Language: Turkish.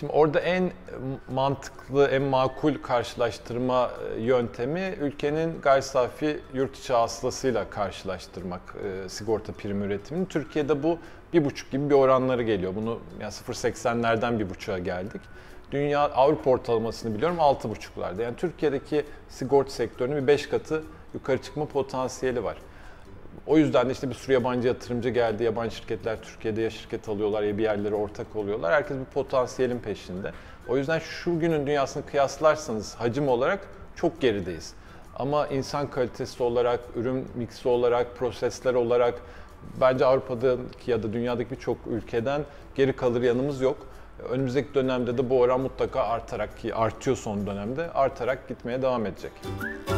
Şimdi orada en mantıklı, en makul karşılaştırma yöntemi ülkenin gayri safi yurt içi hasılasıyla karşılaştırmak sigorta primi üretimini. Türkiye'de bu 1,5 gibi bir oranları geliyor. Bunu yani 0,80'lerden 1,5'a geldik. Dünya Avrupa ortalamasını biliyorum 6,5'larda. Yani Türkiye'deki sigorta sektörünün bir 5 katı yukarı çıkma potansiyeli var. O yüzden de işte bir sürü yabancı yatırımcı geldi, yabancı şirketler Türkiye'de ya şirket alıyorlar ya bir yerlere ortak oluyorlar. Herkes bir potansiyelin peşinde. O yüzden şu günün dünyasını kıyaslarsanız hacim olarak çok gerideyiz. Ama insan kalitesi olarak, ürün miksi olarak, prosesler olarak bence Avrupa'daki ya da dünyadaki birçok ülkeden geri kalır yanımız yok. Önümüzdeki dönemde de bu oran mutlaka artarak, ki artıyor son dönemde, artarak gitmeye devam edecek.